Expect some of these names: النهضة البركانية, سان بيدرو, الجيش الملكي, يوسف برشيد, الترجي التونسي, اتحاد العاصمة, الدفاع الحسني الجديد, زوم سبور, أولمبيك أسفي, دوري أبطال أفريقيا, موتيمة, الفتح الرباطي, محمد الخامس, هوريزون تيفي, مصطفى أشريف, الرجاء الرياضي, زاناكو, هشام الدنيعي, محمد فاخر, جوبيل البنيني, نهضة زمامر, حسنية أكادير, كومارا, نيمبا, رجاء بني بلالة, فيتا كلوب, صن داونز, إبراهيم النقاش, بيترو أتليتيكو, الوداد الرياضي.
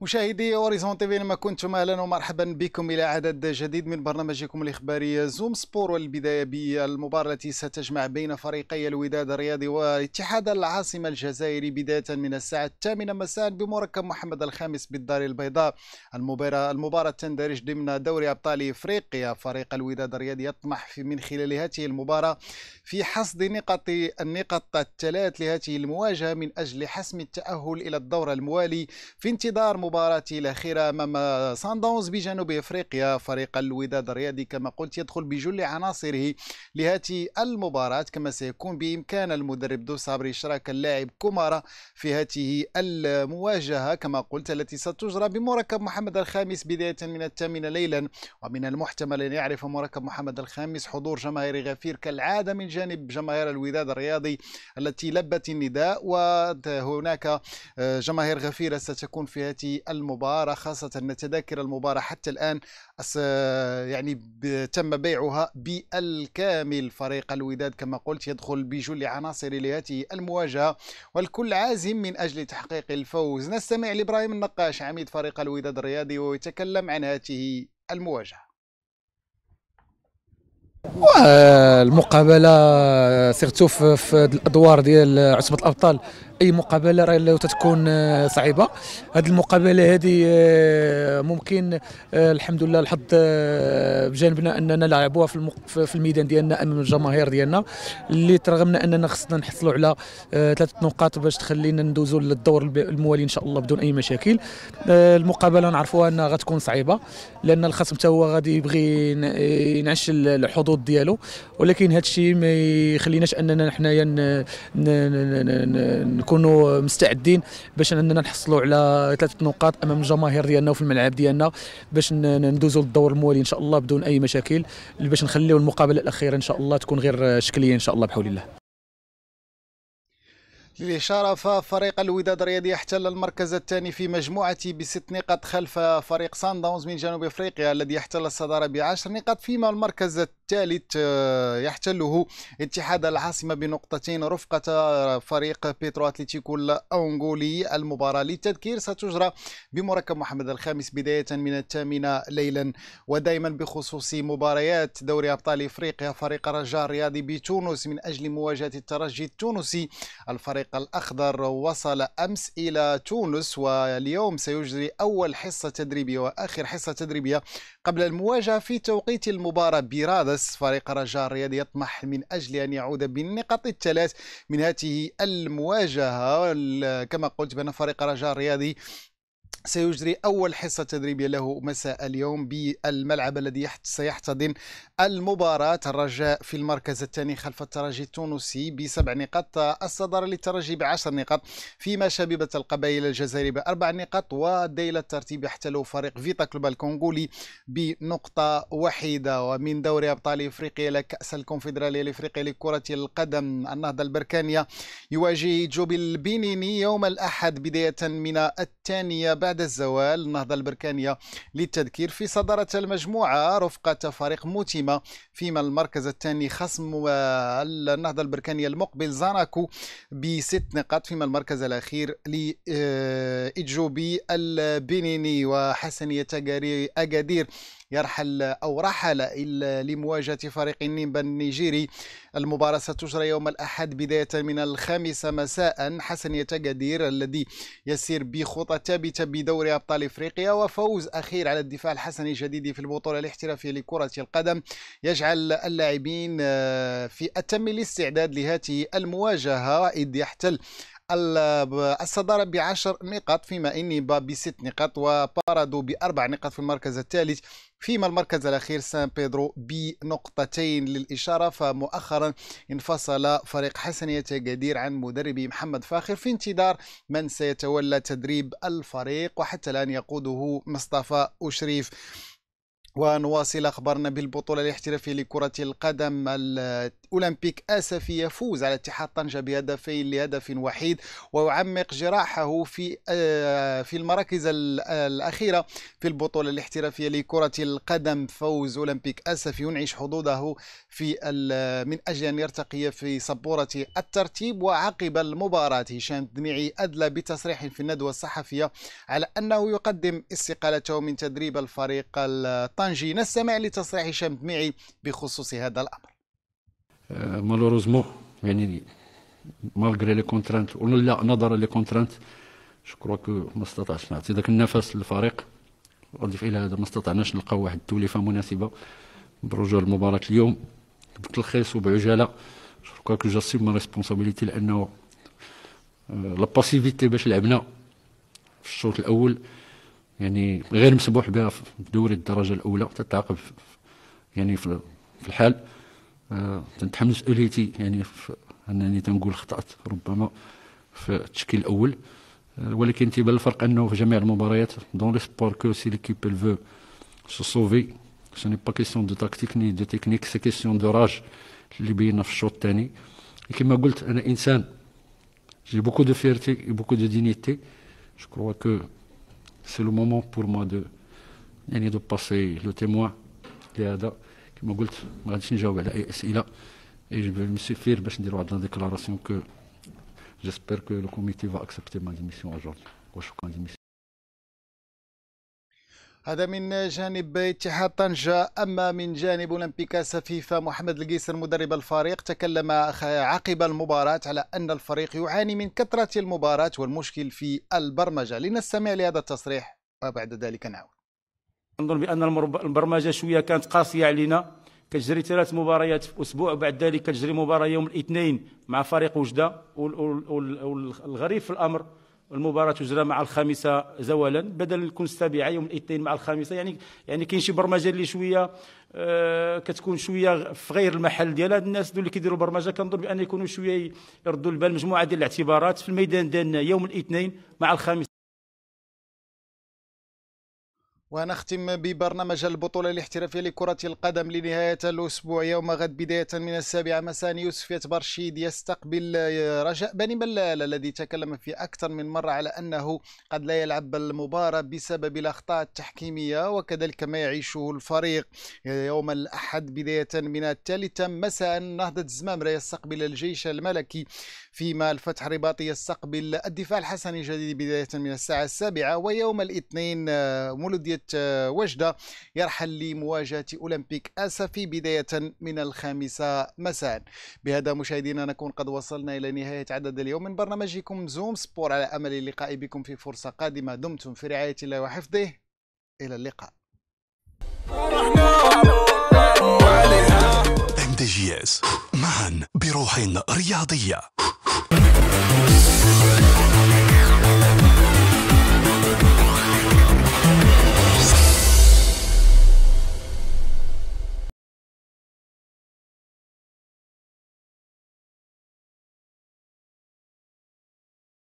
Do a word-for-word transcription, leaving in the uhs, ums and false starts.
مشاهدي هوريزون تيفي، لما كنتم اهلا ومرحبا بكم الى عدد جديد من برنامجكم الاخباري زوم سبور، والبدايه بالمباراه التي ستجمع بين فريقي الوداد الرياضي واتحاد العاصمه الجزائري بدايه من الساعه الثامنه مساء بمركب محمد الخامس بالدار البيضاء. المباراه المباراه تندرج ضمن دوري ابطال افريقيا. فريق الوداد الرياضي يطمح في من خلال هذه المباراه في حصد نقاط النقاط الثلاث لهذه المواجهه من اجل حسم التاهل الى الدور الموالي في انتظار مباراة الأخيرة أمام صن داونز بجنوب أفريقيا. فريق الوداد الرياضي كما قلت يدخل بجل عناصره لهذه المباراة، كما سيكون بإمكان المدرب دوس عبر إشراك اللاعب كومارا في هذه المواجهة كما قلت التي ستجرى بمركب محمد الخامس بداية من الثامنة ليلا. ومن المحتمل أن يعرف مركب محمد الخامس حضور جماهير غفير كالعادة من جانب جماهير الوداد الرياضي التي لبت النداء، وهناك جماهير غفيرة ستكون في هذه المباراة، خاصة أن تذاكر المباراة حتى الآن يعني تم بيعها بالكامل. فريق الوداد كما قلت يدخل بجل عناصر لهذه المواجهة والكل عازم من أجل تحقيق الفوز. نستمع لإبراهيم النقاش عميد فريق الوداد الرياضي ويتكلم عن هذه المواجهة. المقابله سيرتو في الادوار ديال عصبه الابطال، اي مقابله راه لو تتكون صعيبه. هذه المقابله هذه ممكن الحمد لله الحظ بجانبنا اننا نلعبوها في في الميدان ديالنا امام الجماهير ديالنا، اللي ترغمنا اننا خصنا نحصلوا على ثلاثه نقاط باش تخلينا ندوزوا للدور الموالي ان شاء الله بدون اي مشاكل. المقابله نعرفوها انها غتكون صعيبه لان الخصم حتى هو غادي يبغي ينعش الحظوظ ديالو، ولكن هذا الشيء ما يخليناش اننا حنايا نكونوا مستعدين باش اننا نحصلوا على ثلاثه نقاط امام الجماهير ديالنا وفي الملعب ديالنا باش ندوزوا للدور الموالي ان شاء الله بدون اي مشاكل، باش نخليو المقابله الاخيره ان شاء الله تكون غير شكليه ان شاء الله بحول الله. للإشارة ففريق الوداد الرياضي يحتل المركز الثاني في مجموعته بست نقاط خلف فريق صن داونز من جنوب أفريقيا الذي يحتل الصدارة بعشر نقاط، فيما المركز الثالث يحتله اتحاد العاصمة بنقطتين رفقة فريق بيترو أتليتيكو الأنغولي. المباراة للتذكير ستجرى بمركب محمد الخامس بداية من الثامنة ليلا. ودائما بخصوص مباريات دوري أبطال إفريقيا، فريق الرجاء الرياضي بتونس من أجل مواجهة الترجي التونسي. الفريق الأخضر وصل أمس إلى تونس واليوم سيجري أول حصة تدريبية وآخر حصة تدريبية قبل المواجهة في توقيت المباراة برادس. فريق الرجاء الرياضي يطمح من أجل أن يعود بالنقاط الثلاث من هذه المواجهة. كما قلت بأن فريق الرجاء الرياضي سيجري أول حصة تدريبية له مساء اليوم بالملعب الذي سيحتضن المباراة. الرجاء في المركز الثاني خلف الترجي التونسي بسبع نقاط، الصدارة للترجي بعشر نقاط، فيما شابيب القبائل الجزائري بأربع نقاط، وديلة الترتيب يحتله فريق فيتا كلوب الكونغولي بنقطة واحدة. ومن دوري أبطال إفريقيا لكأس الكونفدرالية الإفريقية لكرة القدم، النهضة البركانية يواجه جوبيل البنيني يوم الأحد بداية من الثانية بعد الزوال. النهضة البركانية للتذكير في صدارة المجموعة رفقة فريق موتيمة، فيما المركز الثاني خصم النهضة البركانية المقبل زاناكو بست نقاط، فيما المركز الأخير لإجوبي البنيني. وحسنية أكادير يرحل أو رحل لمواجهة فريق نيمبا النيجيري. المباراة ستجرى يوم الأحد بداية من الخامسة مساء. حسنية أكادير الذي يسير بخطى ثابتة بدوري أبطال إفريقيا وفوز أخير على الدفاع الحسني الجديد في البطولة الاحترافية لكرة القدم يجعل اللاعبين في أتم الاستعداد لهذه المواجهة، إذ يحتل الصدارة بعشر نقاط، فيما نيمبا بست نقاط وبارادو بأربع نقاط في المركز الثالث، فيما المركز الأخير سان بيدرو بنقطتين. للإشارة فمؤخرا انفصل فريق حسنية أكادير عن مدربه محمد فاخر في انتظار من سيتولى تدريب الفريق، وحتى الآن يقوده مصطفى أشريف. ونواصل أخبارنا بالبطولة الاحترافية لكرة القدم. الأولمبيك أسفي يفوز على اتحاد طنجة بهدفين لهدف وحيد ويعمق جراحه في في المراكز الأخيرة في البطولة الاحترافية لكرة القدم. فوز أولمبيك أسفي ينعش حظوظه في من أجل أن يرتقي في سبورة الترتيب. وعقب المباراة هشام الدنيعي أدلى بتصريح في الندوة الصحفية على أنه يقدم استقالته من تدريب الفريق الطنجي. نستمع لتصريح هشام الدنيعي بخصوص هذا الامر. مالوروزمون يعني مالغري لي كونترانت ولا نظرا لي كونترانت جو كرو كو ما استطعتش نعطي ذاك النفس للفريق. اضيف الى هذا ما استطعناش نلقاو واحد التوليفه مناسبه برجوع المباراه اليوم بتلخيص وبعجاله. جو كرو كو جاسيم ما ريسبونسابيليتي لانه لا باسيفيتي باش لعبنا في الشوط الاول يعني غير مسموح بها في دوري الدرجه الاولى تتعاقب يعني في الحال. أه تنتحمل مسؤوليتي يعني انني تنقول خطات ربما في التشكيل الاول. أه ولكن تيبان الفرق انه في جميع المباريات دون لي سبور كو سي ليكيب الفو سو سوفي سو ني با كيسيون دو تاكتيك ني دو تكنيك سي كيسيون دو راج اللي بينا في الشوط الثاني. كما قلت انا انسان جي بوكو دو فيرتي بوكو دو دينيتي. جو كروا كو c'est le moment pour moi de يعني de passer le témoin لهذا. كما قلت ما غاديش نجاوب على اي اسئله يكفير باش ندير واحد لا ديكلاراسيون كو جيسبر كو لو كوميتي va accepter ma démission aujourd'hui. وشكرا للميسيون. هذا من جانب اتحاد طنجة. أما من جانب أولمبيك أسفي فمحمد الجيسر مدرب الفريق تكلم عقب المباراة على أن الفريق يعاني من كثرة المباراة والمشكل في البرمجة. لنستمع لهذا التصريح وبعد ذلك نعود. نظن بأن البرمجة شوية كانت قاسية علينا. كتجري ثلاث مباريات في أسبوع بعد ذلك كتجري مباراة يوم الاثنين مع فريق وجدة. والغريب في الأمر المباراة تجرى مع الخامسة زوالا بدل نكون سابعة يوم الاثنين مع الخامسة. يعني يعني كاين شي برمجة اللي شوية آه كتكون شوية في غير المحل ديالها. الناس دول اللي كيديروا برمجة كنظن بأن يكونوا شوية يردوا البال مجموعة ديال الاعتبارات في الميدان ديالنا يوم الاثنين مع الخامسة. ونختم ببرنامج البطولة الاحترافية لكرة القدم لنهاية الأسبوع. يوم غد بداية من السابعة مساء يوسف برشيد يستقبل رجاء بني بلالة الذي تكلم في أكثر من مرة على أنه قد لا يلعب المباراة بسبب الأخطاء التحكيمية وكذلك ما يعيشه الفريق. يوم الأحد بداية من الثالثة مساء نهضة زمامر يستقبل الجيش الملكي، فيما الفتح الرباطي يستقبل الدفاع الحسني الجديد بداية من الساعة السابعة. ويوم الاثنين مولودية وجدة يرحل لمواجهة أولمبيك أسفي بداية من الخامسة مساء. بهذا مشاهدينا نكون قد وصلنا إلى نهاية عدد اليوم من برنامجكم زوم سبور، على أمل اللقاء بكم في فرصة قادمة. دمتم في رعاية الله وحفظه، إلى اللقاء. معا بروح رياضية.